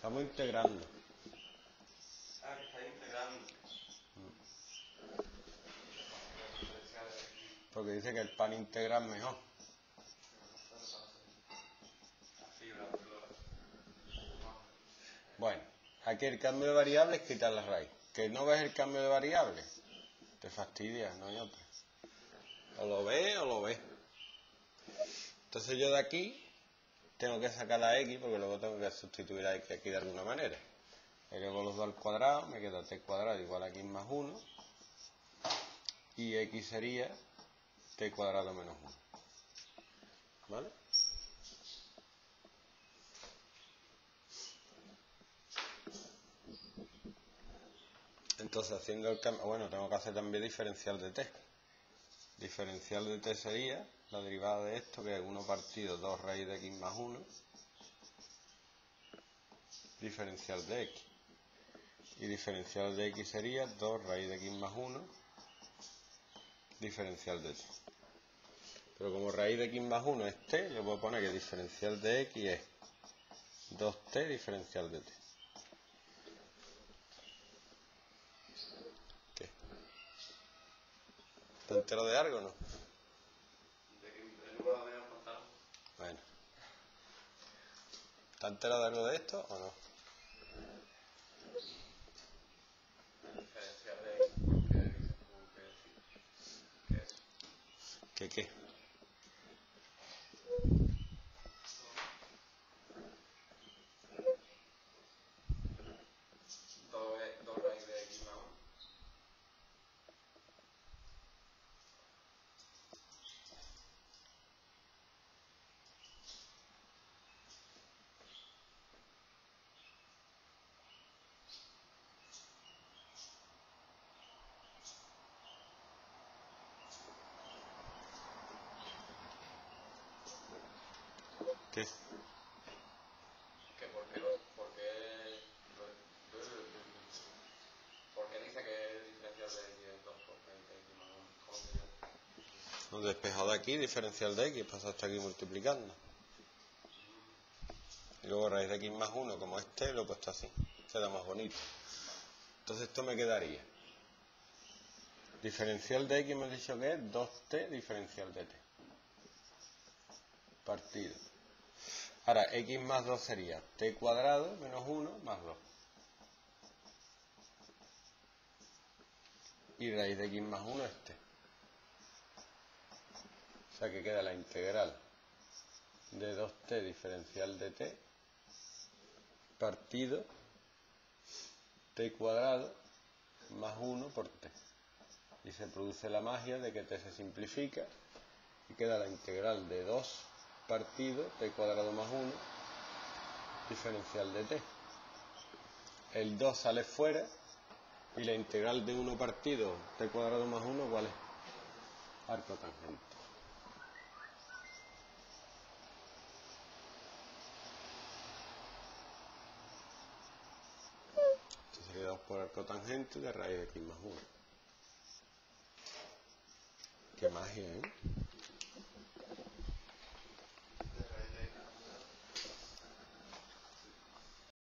estamos integrando. Ah, que estáis integrando. Porque dice que el pan integra mejor. Bueno, aquí el cambio de variable es quitar la raíz. ¿Que no ves el cambio de variable? Te fastidias, no hay otra. O lo ves o lo ves. Entonces yo de aquí tengo que sacar la x porque luego tengo que sustituir a x aquí de alguna manera. Y luego los 2 al cuadrado, me queda t cuadrado igual a x más 1. Y x sería t cuadrado menos 1. ¿Vale? Entonces haciendo el cambio, bueno, tengo que hacer también diferencial de t. Diferencial de t sería la derivada de esto, que es 1 partido 2 raíz de x más 1, diferencial de x. Y diferencial de x sería 2 raíz de x más 1, diferencial de t. Pero como raíz de x más 1 es t, yo puedo poner que diferencial de x es 2t diferencial de t. ¿Te entero de algo o no? Bueno. ¿Te entero de algo de esto o no? ¿Qué? ¿Qué? ¿Por qué dice que es diferencial de x es 2 por raíz de x más 1? ¿Cómo se llama? Despejado de aquí, diferencial de x, pasa hasta aquí multiplicando. Y luego raíz de x más 1, como este, lo he puesto así. Queda más bonito. Entonces esto me quedaría. Diferencial de x me han dicho que es 2t diferencial de t. Partido. Ahora, x más 2 sería t cuadrado menos 1 más 2. Y raíz de x más 1 es t. O sea que queda la integral de 2t diferencial de t partido t cuadrado más 1 por t. Y se produce la magia de que t se simplifica y queda la integral de 2 partido t cuadrado más 1 diferencial de t. El 2 sale fuera y la integral de 1 partido t cuadrado más 1 ¿cuál es? Arco tangente. Entonces sería 2 por arco tangente de raíz de x más 1. Qué magia, ¿eh?